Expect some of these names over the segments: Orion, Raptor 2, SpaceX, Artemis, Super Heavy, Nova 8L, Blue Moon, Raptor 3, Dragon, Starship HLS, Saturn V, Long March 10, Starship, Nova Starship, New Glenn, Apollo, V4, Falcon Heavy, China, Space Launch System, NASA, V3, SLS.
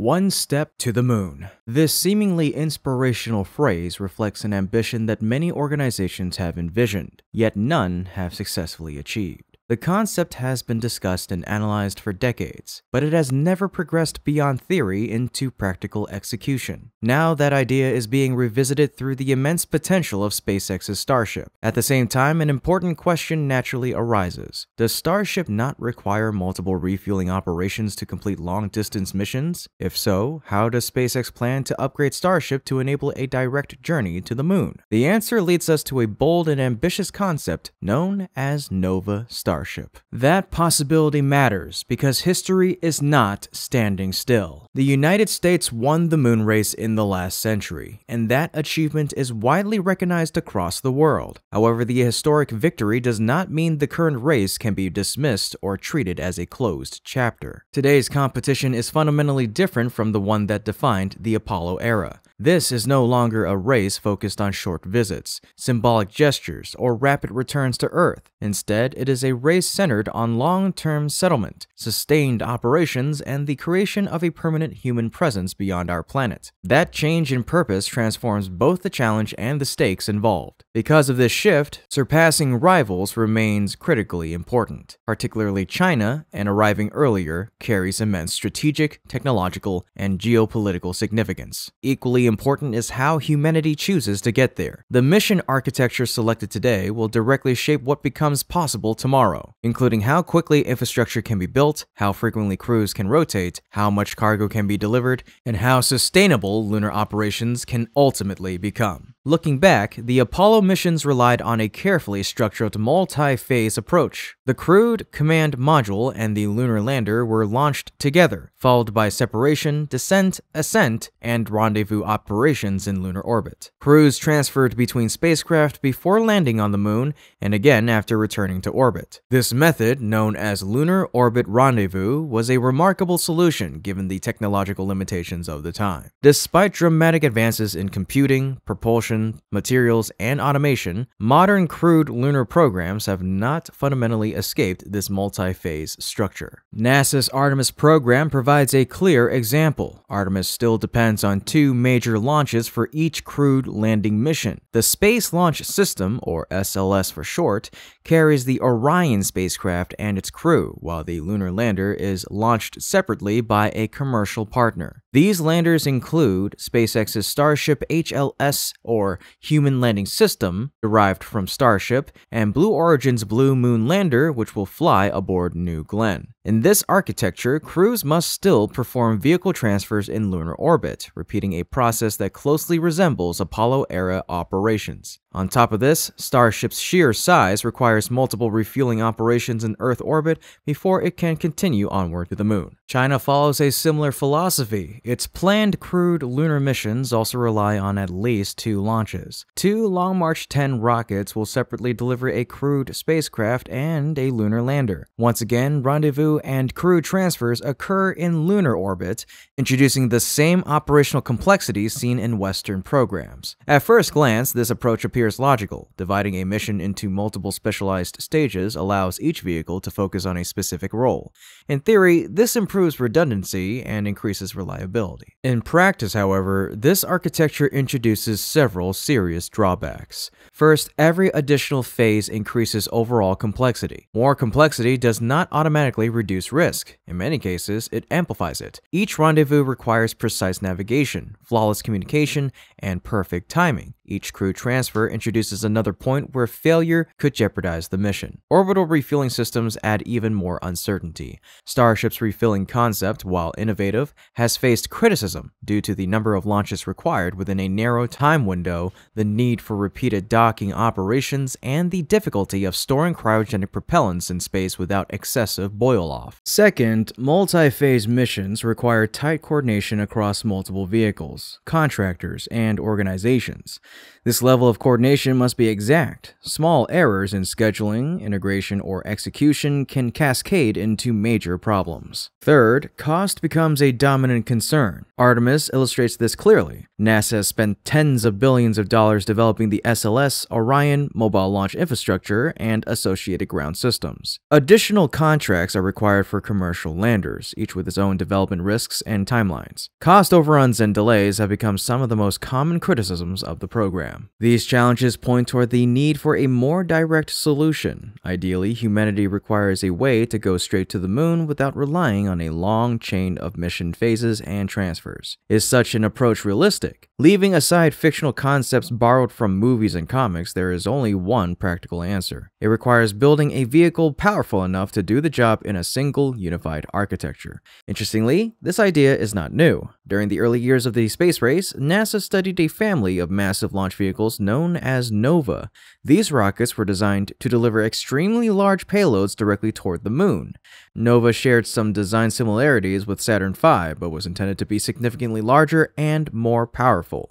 One step to the moon. This seemingly inspirational phrase reflects an ambition that many organizations have envisioned, yet none have successfully achieved. The concept has been discussed and analyzed for decades, but it has never progressed beyond theory into practical execution. Now that idea is being revisited through the immense potential of SpaceX's Starship. At the same time, an important question naturally arises. Does Starship not require multiple refueling operations to complete long-distance missions? If so, how does SpaceX plan to upgrade Starship to enable a direct journey to the moon? The answer leads us to a bold and ambitious concept known as Nova Starship. That possibility matters because history is not standing still. The United States won the moon race in the last century, and that achievement is widely recognized across the world. However, the historic victory does not mean the current race can be dismissed or treated as a closed chapter. Today's competition is fundamentally different from the one that defined the Apollo era. This is no longer a race focused on short visits, symbolic gestures, or rapid returns to Earth. Instead, it is a race centered on long-term settlement, sustained operations, and the creation of a permanent human presence beyond our planet. That change in purpose transforms both the challenge and the stakes involved. Because of this shift, surpassing rivals remains critically important. Particularly China, and arriving earlier, carries immense strategic, technological, and geopolitical significance. Equally important is how humanity chooses to get there. The mission architecture selected today will directly shape what becomes possible tomorrow, including how quickly infrastructure can be built, how frequently crews can rotate, how much cargo can be delivered, and how sustainable lunar operations can ultimately become. Looking back, the Apollo missions relied on a carefully structured multi-phase approach. The crewed command module and the lunar lander were launched together, followed by separation, descent, ascent, and rendezvous operations in lunar orbit. Crews transferred between spacecraft before landing on the moon and again after returning to orbit. This method, known as lunar orbit rendezvous, was a remarkable solution given the technological limitations of the time. Despite dramatic advances in computing, propulsion, materials, and automation, modern crewed lunar programs have not fundamentally escaped this multi-phase structure. NASA's Artemis program provides a clear example. Artemis still depends on two major launches for each crewed landing mission. The Space Launch System, or SLS for short, carries the Orion spacecraft and its crew, while the lunar lander is launched separately by a commercial partner. These landers include SpaceX's Starship HLS, or Human Landing System, derived from Starship, and Blue Origin's Blue Moon lander, which will fly aboard New Glenn. In this architecture, crews must still perform vehicle transfers in lunar orbit, repeating a process that closely resembles Apollo-era operations. On top of this, Starship's sheer size requires multiple refueling operations in Earth orbit before it can continue onward to the moon. China follows a similar philosophy. Its planned crewed lunar missions also rely on at least two launches. Two Long March 10 rockets will separately deliver a crewed spacecraft and a lunar lander. Once again, rendezvous and crew transfers occur in lunar orbit, introducing the same operational complexity seen in Western programs. At first glance, this approach appears logical. Dividing a mission into multiple specialized stages allows each vehicle to focus on a specific role. In theory, this improves redundancy and increases reliability. In practice, however, this architecture introduces several serious drawbacks. First, every additional phase increases overall complexity. More complexity does not automatically reduce risk. In many cases, it amplifies it. Each rendezvous requires precise navigation, flawless communication, and perfect timing. Each crew transfer introduces another point where failure could jeopardize the mission. Orbital refueling systems add even more uncertainty. Starship's refilling concept, while innovative, has faced criticism due to the number of launches required within a narrow time window, the need for repeated docking operations, and the difficulty of storing cryogenic propellants in space without excessive boil-off. Second, multi-phase missions require tight coordination across multiple vehicles, contractors, and organizations. This level of coordination must be exact. Small errors in scheduling, integration, or execution can cascade into major problems. Third, cost becomes a dominant concern. Artemis illustrates this clearly. NASA spent tens of billions millions of dollars developing the SLS, Orion, mobile launch infrastructure, and associated ground systems. Additional contracts are required for commercial landers, each with its own development risks and timelines. Cost overruns and delays have become some of the most common criticisms of the program. These challenges point toward the need for a more direct solution. Ideally, humanity requires a way to go straight to the moon without relying on a long chain of mission phases and transfers. Is such an approach realistic? Leaving aside fictional concepts borrowed from movies and comics, there is only one practical answer. It requires building a vehicle powerful enough to do the job in a single, unified architecture. Interestingly, this idea is not new. During the early years of the space race, NASA studied a family of massive launch vehicles known as Nova. These rockets were designed to deliver extremely large payloads directly toward the moon. Nova shared some design similarities with Saturn V, but was intended to be significantly larger and more powerful.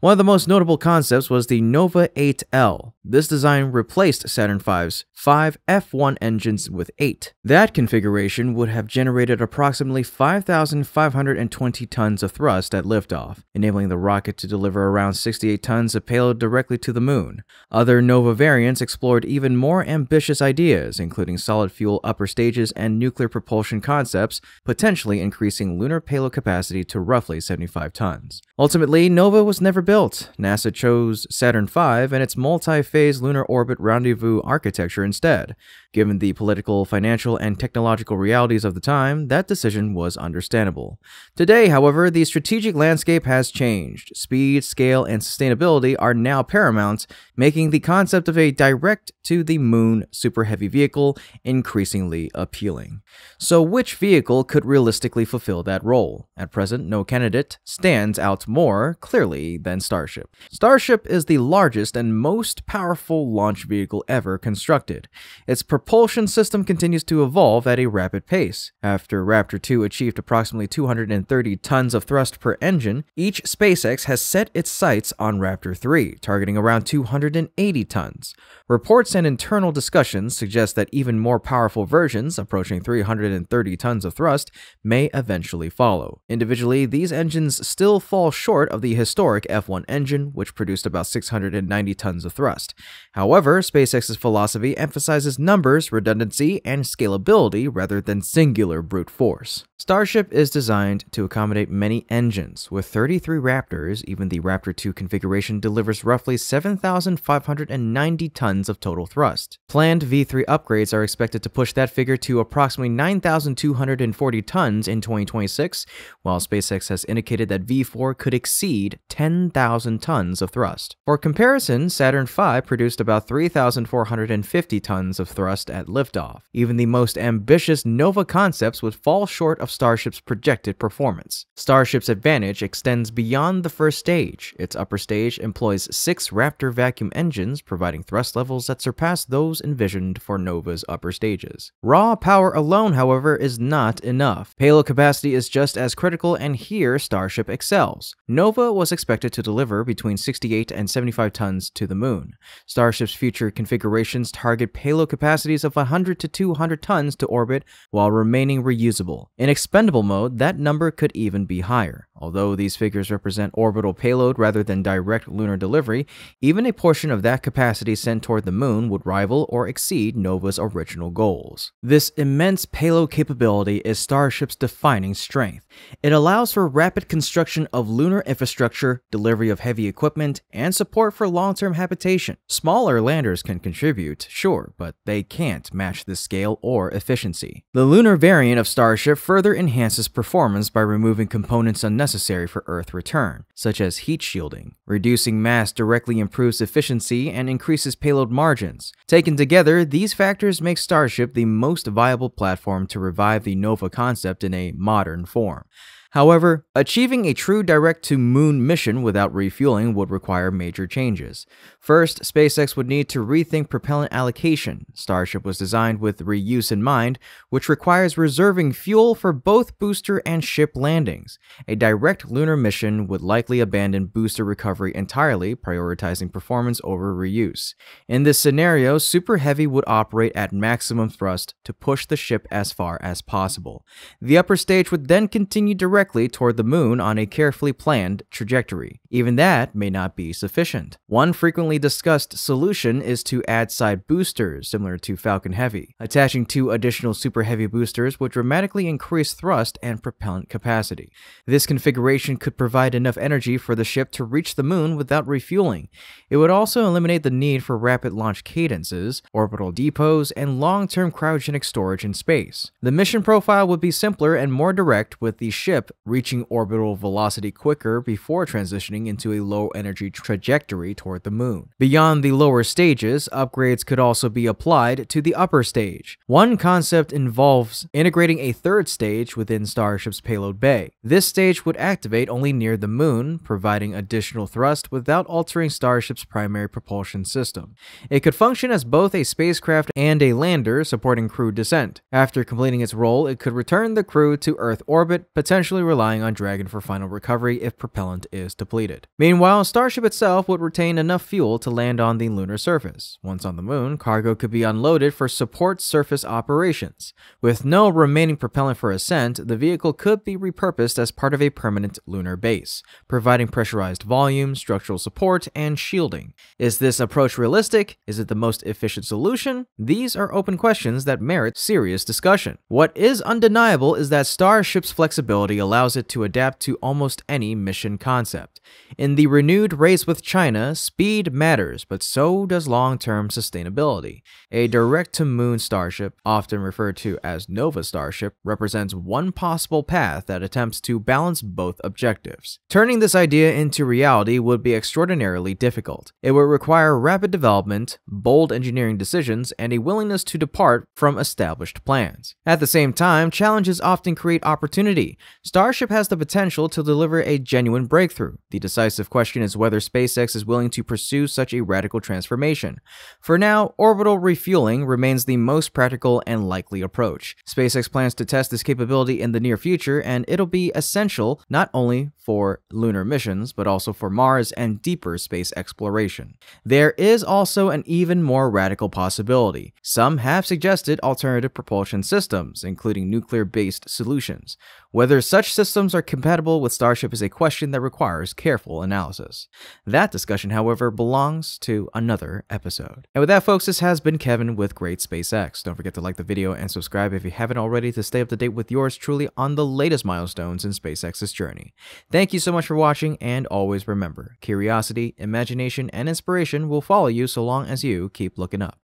One of the most notable concepts was the Nova 8L. This design replaced Saturn V's 5 F1 engines with 8. That configuration would have generated approximately 5,520 tons of thrust at liftoff, enabling the rocket to deliver around 68 tons of payload directly to the moon. Other Nova variants explored even more ambitious ideas, including solid fuel upper stages and nuclear propulsion concepts, potentially increasing lunar payload capacity to roughly 75 tons. Ultimately, Nova was never built. NASA chose Saturn V and its multi-phase lunar orbit rendezvous architecture instead. Given the political, financial, and technological realities of the time, that decision was understandable. Today, however, the strategic landscape has changed. Speed, scale, and sustainability are now paramount, making the concept of a direct-to-the-moon Super Heavy vehicle increasingly appealing. So which vehicle could realistically fulfill that role? At present, no candidate stands out more clearly than Starship. Starship is the largest and most powerful launch vehicle ever constructed. Its propulsion system continues to evolve at a rapid pace. After Raptor 2 achieved approximately 230 tons of thrust per engine, each SpaceX has set its sights on Raptor 3, targeting around 280 tons. Reports and internal discussions suggest that even more powerful versions, approaching 330 tons of thrust, may eventually follow. Individually, these engines still fall short of the historic F1 engine, which produced about 690 tons of thrust. However, SpaceX's philosophy emphasizes numbers, redundancy, and scalability rather than singular brute force. Starship is designed to accommodate many engines. With 33 Raptors, even the Raptor 2 configuration delivers roughly 7,590 tons of total thrust. Planned V3 upgrades are expected to push that figure to approximately 9,240 tons in 2026, while SpaceX has indicated that V4 could exceed 10,000 tons of thrust. For comparison, Saturn V produced about 3,450 tons of thrust at liftoff. Even the most ambitious Nova concepts would fall short of Starship's projected performance. Starship's advantage extends beyond the first stage. Its upper stage employs 6 Raptor vacuum engines, providing thrust levels that surpass those envisioned for Nova's upper stages. Raw power alone, however, is not enough. Payload capacity is just as critical, and here Starship excels. Nova was expected to deliver between 68 and 75 tons to the moon. Starship's future configurations target payload capacities of 100 to 200 tons to orbit while remaining reusable. In expendable mode, that number could even be higher. Although these figures represent orbital payload rather than direct lunar delivery, even a portion of that capacity sent toward the moon would rival or exceed Nova's original goals. This immense payload capability is Starship's defining strength. It allows for rapid construction of lunar infrastructure, delivery of heavy equipment, and support for long-term habitation. Smaller landers can contribute, sure, but they can't match this scale or efficiency. The lunar variant of Starship further enhances performance by removing components unnecessary for Earth return, such as heat shielding. Reducing mass directly improves efficiency and increases payload margins. Taken together, these factors make Starship the most viable platform to revive the Nova concept in a modern form. However, achieving a true direct-to-moon mission without refueling would require major changes. First, SpaceX would need to rethink propellant allocation. Starship was designed with reuse in mind, which requires reserving fuel for both booster and ship landings. A direct lunar mission would likely abandon booster recovery entirely, prioritizing performance over reuse. In this scenario, Super Heavy would operate at maximum thrust to push the ship as far as possible. The upper stage would then continue directly directly toward the moon on a carefully planned trajectory. Even that may not be sufficient. One frequently discussed solution is to add side boosters, similar to Falcon Heavy. Attaching 2 additional Super Heavy boosters would dramatically increase thrust and propellant capacity. This configuration could provide enough energy for the ship to reach the moon without refueling. It would also eliminate the need for rapid launch cadences, orbital depots, and long-term cryogenic storage in space. The mission profile would be simpler and more direct, with the ship reaching orbital velocity quicker before transitioning into a low-energy trajectory toward the moon. Beyond the lower stages, upgrades could also be applied to the upper stage. One concept involves integrating a third stage within Starship's payload bay. This stage would activate only near the moon, providing additional thrust without altering Starship's primary propulsion system. It could function as both a spacecraft and a lander, supporting crew descent. After completing its role, it could return the crew to Earth orbit, potentially relying on Dragon for final recovery if propellant is depleted. Meanwhile, Starship itself would retain enough fuel to land on the lunar surface. Once on the moon, cargo could be unloaded for support surface operations. With no remaining propellant for ascent, the vehicle could be repurposed as part of a permanent lunar base, providing pressurized volume, structural support, and shielding. Is this approach realistic? Is it the most efficient solution? These are open questions that merit serious discussion. What is undeniable is that Starship's flexibility allows it to adapt to almost any mission concept. In the renewed race with China, speed matters, but so does long-term sustainability. A direct-to-moon Starship, often referred to as Nova Starship, represents one possible path that attempts to balance both objectives. Turning this idea into reality would be extraordinarily difficult. It would require rapid development, bold engineering decisions, and a willingness to depart from established plans. At the same time, challenges often create opportunity. Starship has the potential to deliver a genuine breakthrough. The decisive question is whether SpaceX is willing to pursue such a radical transformation. For now, orbital refueling remains the most practical and likely approach. SpaceX plans to test this capability in the near future, and it'll be essential not only for lunar missions, but also for Mars and deeper space exploration. There is also an even more radical possibility. Some have suggested alternative propulsion systems, including nuclear-based solutions. Whether such systems are compatible with Starship is a question that requires careful analysis. That discussion, however, belongs to another episode. And with that, folks, this has been Kevin with Great SpaceX. Don't forget to like the video and subscribe if you haven't already to stay up to date with yours truly on the latest milestones in SpaceX's journey. Thank you so much for watching, and always remember, curiosity, imagination, and inspiration will follow you so long as you keep looking up.